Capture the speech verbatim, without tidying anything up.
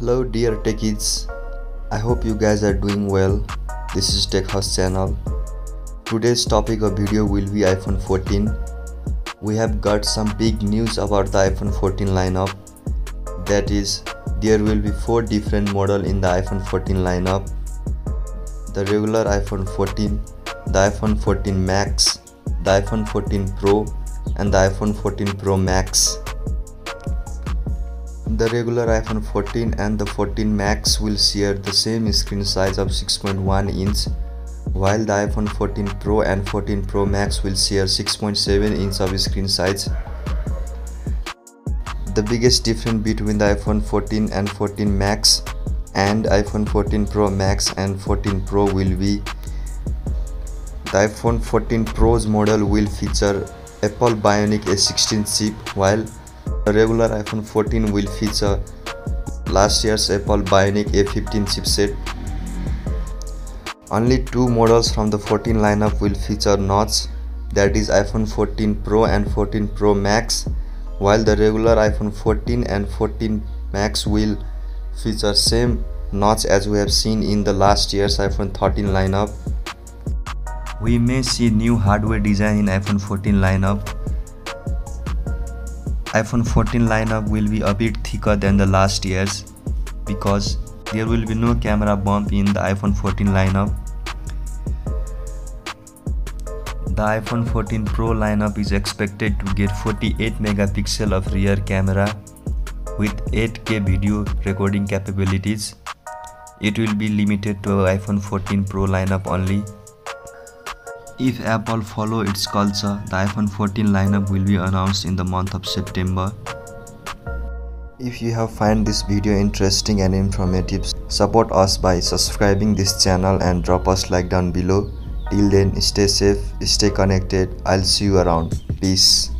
Hello dear techies, I hope you guys are doing well. This is Tech House Channel. Today's topic of video will be iPhone fourteen. We have got some big news about the iPhone fourteen lineup. That is, there will be four different models in the iPhone fourteen lineup. The regular iPhone fourteen, the iPhone fourteen Max, the iPhone fourteen Pro and the iPhone fourteen Pro Max. The regular iPhone fourteen and the fourteen Max will share the same screen size of six point one inch, while the iPhone fourteen Pro and fourteen Pro Max will share six point seven inch of screen size. The biggest difference between the iPhone fourteen and fourteen Max and iPhone fourteen Pro Max and fourteen Pro will be the iPhone fourteen Pro's model will feature Apple Bionic A sixteen chip, while the regular iPhone fourteen will feature last year's Apple Bionic A fifteen chipset. Only two models from the fourteen lineup will feature notch, that is iPhone fourteen Pro and fourteen Pro Max, while the regular iPhone fourteen and fourteen Max will feature same notch as we have seen in the last year's iPhone thirteen lineup. We may see new hardware design in iPhone fourteen lineup. iPhone fourteen lineup will be a bit thicker than the last year's because there will be no camera bump in the iPhone fourteen lineup. The iPhone fourteen Pro lineup is expected to get forty-eight megapixel of rear camera with eight K video recording capabilities. It will be limited to iPhone fourteen Pro lineup only. If Apple follow its culture, the iPhone fourteen lineup will be announced in the month of September. If you have found this video interesting and informative, support us by subscribing this channel and drop us like down below. Till then, stay safe, stay connected. I'll see you around. Peace.